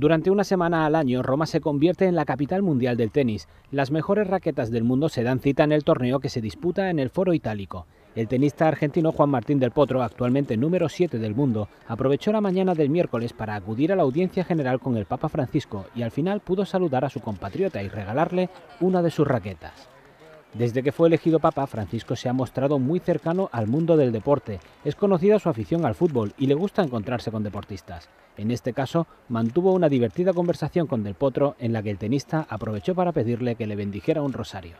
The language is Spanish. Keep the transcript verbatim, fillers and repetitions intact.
Durante una semana al año, Roma se convierte en la capital mundial del tenis. Las mejores raquetas del mundo se dan cita en el torneo que se disputa en el Foro Itálico. El tenista argentino Juan Martín del Potro, actualmente número siete del mundo, aprovechó la mañana del miércoles para acudir a la audiencia general con el Papa Francisco y al final pudo saludar a su compatriota y regalarle una de sus raquetas. Desde que fue elegido Papa, Francisco se ha mostrado muy cercano al mundo del deporte. Es conocida su afición al fútbol y le gusta encontrarse con deportistas. En este caso, mantuvo una divertida conversación con Del Potro en la que el tenista aprovechó para pedirle que le bendijera un rosario.